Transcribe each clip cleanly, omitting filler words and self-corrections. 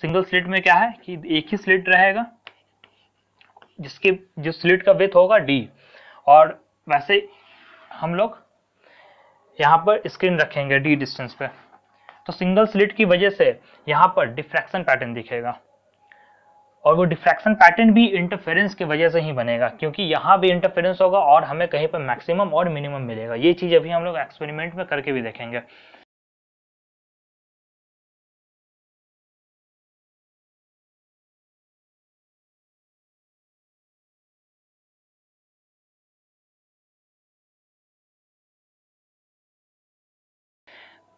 Single slit में क्या है कि एक ही स्लिट रहेगा जिसके जो स्लिट का विड्थ होगा d। और वैसे हम लोग यहाँ पर स्क्रीन रखेंगे d डिस्टेंस पे, तो सिंगल स्लिट की वजह से यहाँ पर डिफ्रैक्शन पैटर्न दिखेगा और वो डिफ्रैक्शन पैटर्न भी इंटरफेरेंस की वजह से ही बनेगा, क्योंकि यहाँ भी इंटरफेरेंस होगा और हमें कहीं पर मैक्सिमम और मिनिमम मिलेगा। ये चीज़ अभी हम लोग एक्सपेरिमेंट में करके भी देखेंगे।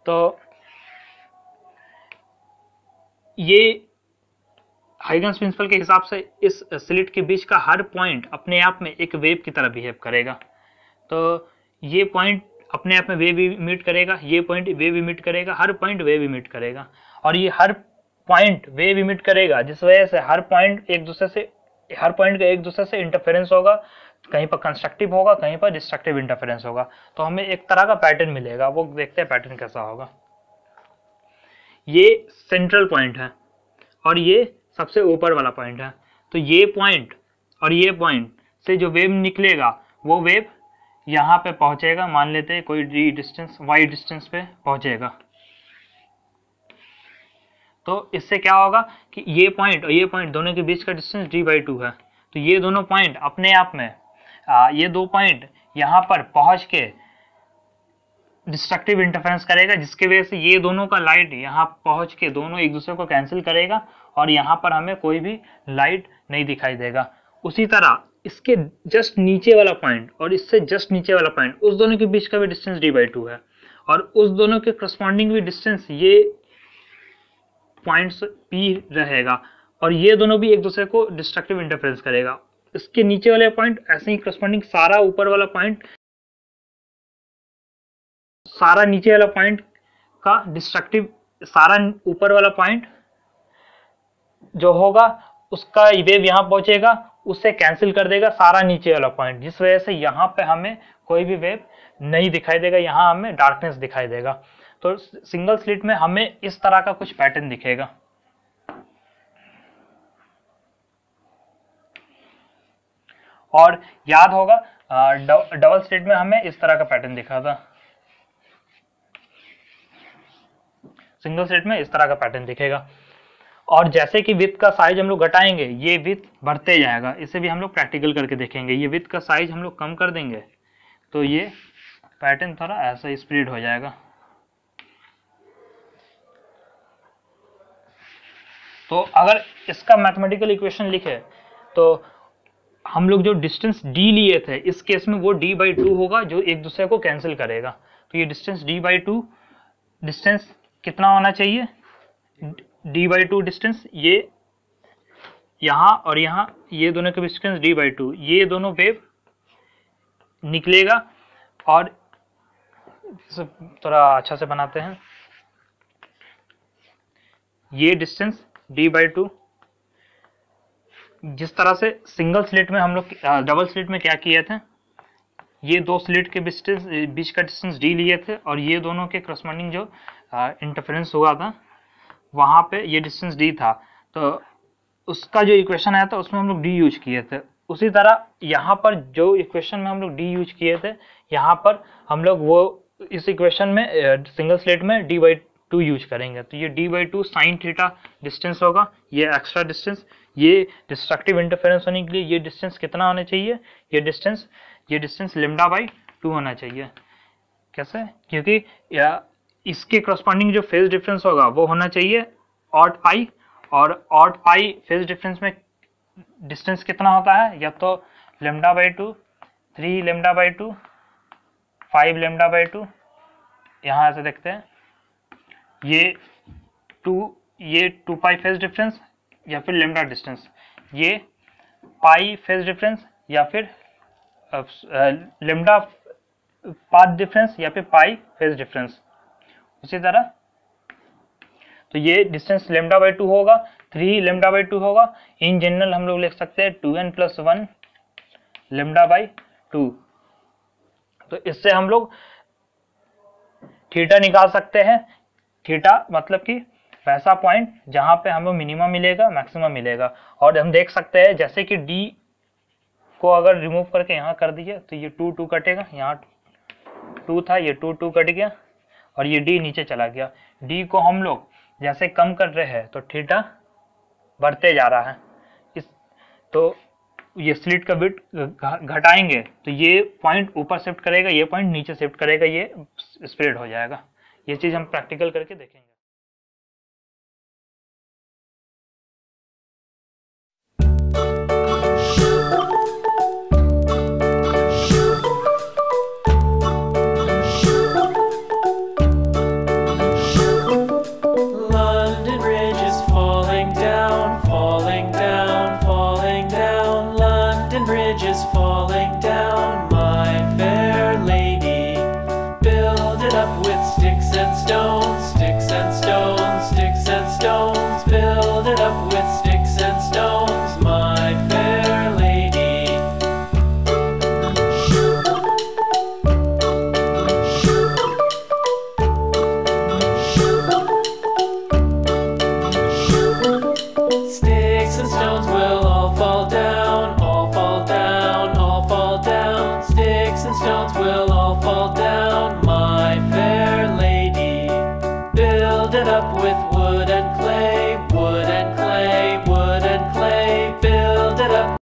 तो ये हाइगन्स प्रिंसिपल के हिसाब से इस स्लिट के बीच का हर पॉइंट अपने आप में एक वेव की तरह बिहेव करेगा। तो ये पॉइंट अपने आप में वेव इमिट करेगा, ये पॉइंट वेव इमिट करेगा, हर पॉइंट वेव इमिट करेगा और ये हर पॉइंट वेव इमिट करेगा, जिस वजह से हर पॉइंट का एक दूसरे से इंटरफेरेंस होगा, कहीं पर कंस्ट्रक्टिव होगा, कहीं पर डिस्ट्रक्टिव इंटरफेरेंस होगा। तो हमें एक तरह का पैटर्न मिलेगा, वो देखते हैं पैटर्न कैसा होगा। ये सेंट्रल पॉइंट है और ये सबसे ऊपर वाला पॉइंट है, तो ये पॉइंट और ये पॉइंट से जो वेव निकलेगा वो वेव यहाँ पे पहुँचेगा, मान लेते हैं कोई d डिस्टेंस y डिस्टेंस पे पहुँचेगा। तो इससे क्या होगा कि ये पॉइंट और ये पॉइंट दोनों के बीच का डिस्टेंस d/2 है, तो ये दोनों पॉइंट अपने आप में ये दो पॉइंट यहाँ पर पहुँच के डिस्ट्रक्टिव इंटरफेरेंस करेगा, जिसके वजह से ये दोनों का लाइट यहाँ पहुँच के दोनों एक दूसरे को कैंसिल करेगा और यहाँ पर हमें कोई भी लाइट नहीं दिखाई देगा। उसी तरह इसके जस्ट नीचे वाला पॉइंट और इससे जस्ट नीचे वाला पॉइंट, उस दोनों के बीच का भी डिस्टेंस d/2 है और उस दोनों के करस्पॉन्डिंग भी डिस्टेंस ये पॉइंट्स p रहेगा और ये दोनों भी एक दूसरे को डिस्ट्रक्टिव इंटरफेरेंस करेगा। इसके नीचे वाले पॉइंट ऐसे ही करस्पॉन्डिंग सारा ऊपर वाला पॉइंट, सारा नीचे वाला पॉइंट का डिस्ट्रक्टिव, सारा ऊपर वाला पॉइंट जो होगा उसका वेव यहाँ पहुँचेगा, उससे कैंसिल कर देगा सारा नीचे वाला पॉइंट, जिस वजह से यहाँ पे हमें कोई भी वेव नहीं दिखाई देगा, यहाँ हमें डार्कनेस दिखाई देगा। तो सिंगल स्लिट में हमें इस तरह का कुछ पैटर्न दिखेगा। और याद होगा डबल स्लिट में हमें इस तरह का पैटर्न दिखा था, सिंगल स्लिट में इस तरह का पैटर्न दिखेगा। और जैसे कि विड्थ का साइज हम लोग घटाएंगे ये विड्थ बढ़ते जाएगा, इसे भी हम लोग प्रैक्टिकल करके देखेंगे। ये विड्थ का साइज हम लोग कम कर देंगे तो ये पैटर्न थोड़ा ऐसा स्प्रेड हो जाएगा। तो अगर इसका मैथमेटिकल इक्वेशन लिखे तो हम लोग जो डिस्टेंस d लिए थे इस केस में वो d/2 होगा, जो एक दूसरे को कैंसिल करेगा। तो ये डिस्टेंस d/2 डिस्टेंस कितना होना चाहिए, d/2 डिस्टेंस, ये यहाँ और यहाँ ये दोनों के बीच डिस्टेंस d/2, ये दोनों वेव निकलेगा। और थोड़ा अच्छा से बनाते हैं, ये डिस्टेंस d/2, जिस तरह से सिंगल स्लिट में हम लोग डबल स्लिट में क्या किए थे, ये दो स्लिट के बीच का डिस्टेंस d लिए थे और ये दोनों के करस्पॉन्डिंग जो इंटरफेरेंस हुआ था वहाँ पे ये डिस्टेंस d था, तो उसका जो इक्वेशन आया था उसमें हम लोग d यूज किए थे। उसी तरह यहाँ पर जो इक्वेशन में हम लोग d यूज किए थे, यहाँ पर हम लोग वो इस इक्वेशन में सिंगल स्लिट में d/2 यूज करेंगे। तो ये d/2 साइन थीटा डिस्टेंस होगा, ये एक्स्ट्रा डिस्टेंस, ये डिस्ट्रक्टिव इंटरफेरेंस होने के लिए ये डिस्टेंस कितना होना चाहिए, ये डिस्टेंस λ/2 होना चाहिए। कैसे, क्योंकि इसके करस्पॉन्डिंग जो फेज डिफरेंस होगा वो होना चाहिए ऑड पाई, और ऑड पाई फेज डिफरेंस में डिस्टेंस कितना होता है, या तो λ/2, 3 λ/2, 5 λ/2, यहाँ ऐसे देखते हैं ये 2π फेज डिफरेंस या फिर लैम्बडा डिस्टेंस, ये पाई फेज डिफरेंस या फिर लैम्बडा पाथ डिफरेंस या फिर पाई फेज डिफरेंस। उसी तरह तो ये डिस्टेंस λ/2 होगा, 3 λ/2 होगा। इन जनरल हम लोग लिख सकते हैं 2n+1 λ/2। तो इससे हम लोग थीटा निकाल सकते हैं, थीटा मतलब कि वैसा पॉइंट जहां पे हमें मिनिमम मिलेगा मैक्सिमम मिलेगा। और हम देख सकते हैं जैसे कि डी को अगर रिमूव करके यहाँ कर दिए तो ये 2 2 कटेगा, यहाँ 2 था ये 2 2 कट गया और ये डी नीचे चला गया। डी को हम लोग जैसे कम कर रहे हैं तो थीटा बढ़ते जा रहा है, इस तो ये स्लिट का बिट घटाएंगे तो ये पॉइंट ऊपर शिफ्ट करेगा, ये पॉइंट नीचे शिफ्ट करेगा, ये स्प्रेड हो जाएगा। ये चीज़ हम प्रैक्टिकल करके देखेंगे। Falling down, my fair lady, build it up with sticks and stones.